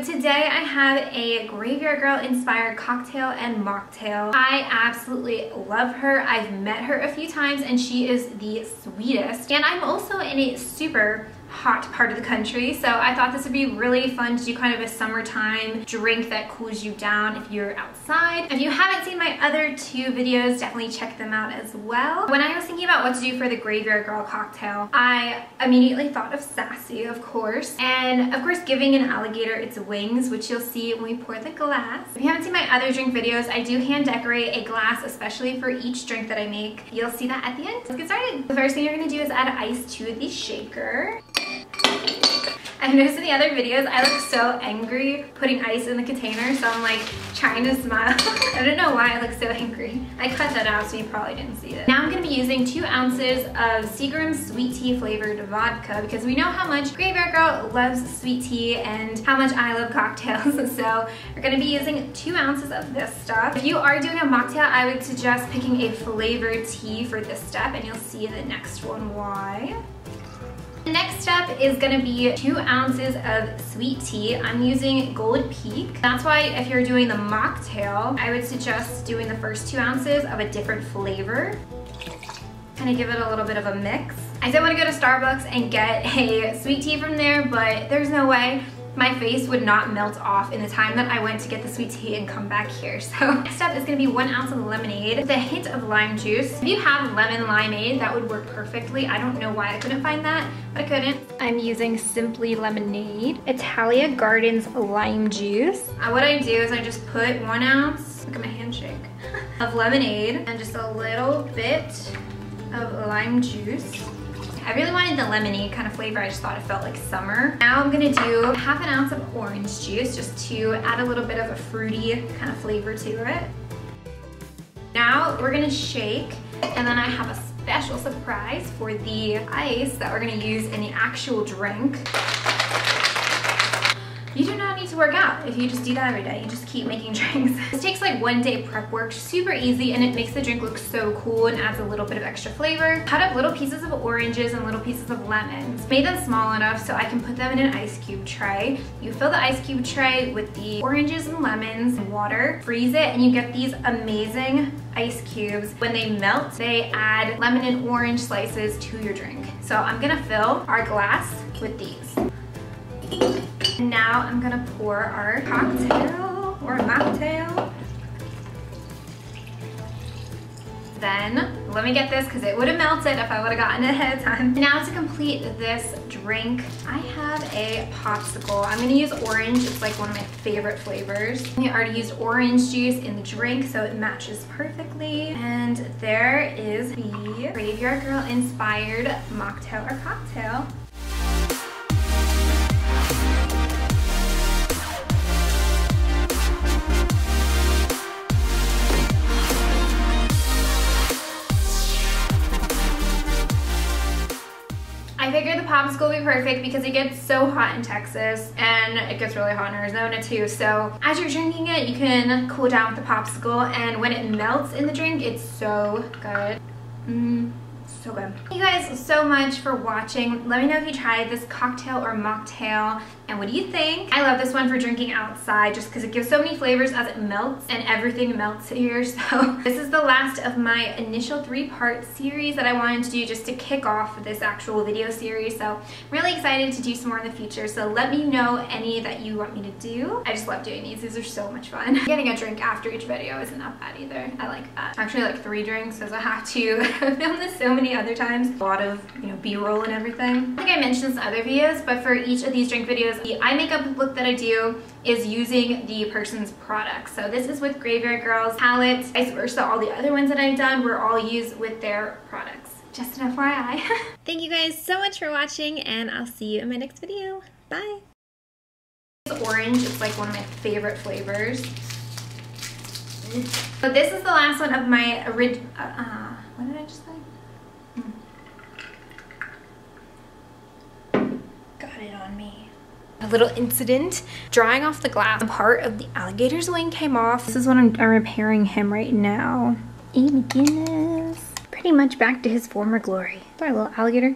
Today I have a Graveyard Girl inspired cocktail and mocktail. I absolutely love her. I've met her a few times and she is the sweetest. And I'm also in a super hot part of the country, so I thought this would be really fun to do kind of a summertime drink that cools you down if you're outside. If you haven't seen my other two videos, definitely check them out as well. When I was thinking about what to do for the Graveyard Girl cocktail, I immediately thought of Sassy, of course, and of course giving an alligator its wings, which you'll see when we pour the glass. If you haven't seen my other drink videos, I do hand decorate a glass especially for each drink that I make. You'll see that at the end. Let's get started. The first thing you're going to do is add ice to the shaker. I've noticed in the other videos I look so angry putting ice in the container, so I'm like trying to smile. I don't know why I look so angry. I cut that out so you probably didn't see it. Now I'm going to be using 2 ounces of Seagram's sweet tea flavored vodka because we know how much Graveyard Girl loves sweet tea and how much I love cocktails, so we're going to be using 2 ounces of this stuff. If you are doing a mocktail, I would suggest picking a flavored tea for this step, and you'll see the next one why. The next step is going to be 2 ounces of sweet tea. I'm using Gold Peak. That's why if you're doing the mocktail, I would suggest doing the first 2 ounces of a different flavor. Kind of give it a little bit of a mix. I did want to go to Starbucks and get a sweet tea from there, but there's no way my face would not melt off in the time that I went to get the sweet tea and come back here. So next up is gonna be 1 ounce of lemonade with a hint of lime juice. If you have lemon limeade, that would work perfectly. I don't know why I couldn't find that, but I couldn't. I'm using Simply Lemonade, Italia Gardens lime juice. What I do is I just put 1 ounce, look at my handshake, of lemonade and just a little bit of lime juice. I really wanted the lemony kind of flavor. I just thought it felt like summer. Now I'm gonna do 1/2 ounce of orange juice just to add a little bit of a fruity kind of flavor to it. Now we're gonna shake, and then I have a special surprise for the ice that we're gonna use in the actual drink. You do not need to work out if you just do that every day. You just keep making drinks. This takes like 1 day prep work, super easy, and it makes the drink look so cool and adds a little bit of extra flavor. Cut up little pieces of oranges and little pieces of lemons. Made them small enough so I can put them in an ice cube tray. You fill the ice cube tray with the oranges and lemons and water, freeze it, and you get these amazing ice cubes. When they melt, they add lemon and orange slices to your drink. So I'm gonna fill our glass with these. Now I'm gonna pour our cocktail or mocktail. Then let me get this because it would have melted if I would have gotten it ahead of time. Now to complete this drink, I have a popsicle. I'm gonna use orange. It's like one of my favorite flavors. I already used orange juice in the drink, so it matches perfectly. And there is the Graveyard Girl inspired mocktail or cocktail. I figured the popsicle would be perfect because it gets so hot in Texas and it gets really hot in Arizona too. So as you're drinking it, you can cool down with the popsicle, and when it melts in the drink, it's so good. So good. Thank you guys so much for watching. Let me know if you tried this cocktail or mocktail and what do you think. I love this one for drinking outside just because it gives so many flavors as it melts, and everything melts here. So this is the last of my initial 3-part series that I wanted to do just to kick off this actual video series. So I'm really excited to do some more in the future. So let me know any that you want me to do. I just love doing these. These are so much fun. Getting a drink after each video isn't that bad either. I like that. Actually, like 3 drinks as I have to film this so many other times. A lot of, you know, B-roll and everything. I think I mentioned this in other videos, but for each of these drink videos, the eye makeup look that I do is using the person's product. So this is with Graveyard Girl's palette, vice versa. All the other ones that I've done were all used with their products. Just an FYI. Thank you guys so much for watching, and I'll see you in my next video. Bye. Orange is like one of my favorite flavors. But this is the last one of my original, what did I just say? Got it on me. A little incident. Drying off the glass, part of the alligator's wing came off. This is what I'm repairing him right now. Oh my goodness. pretty much back to his former glory. Sorry, little alligator.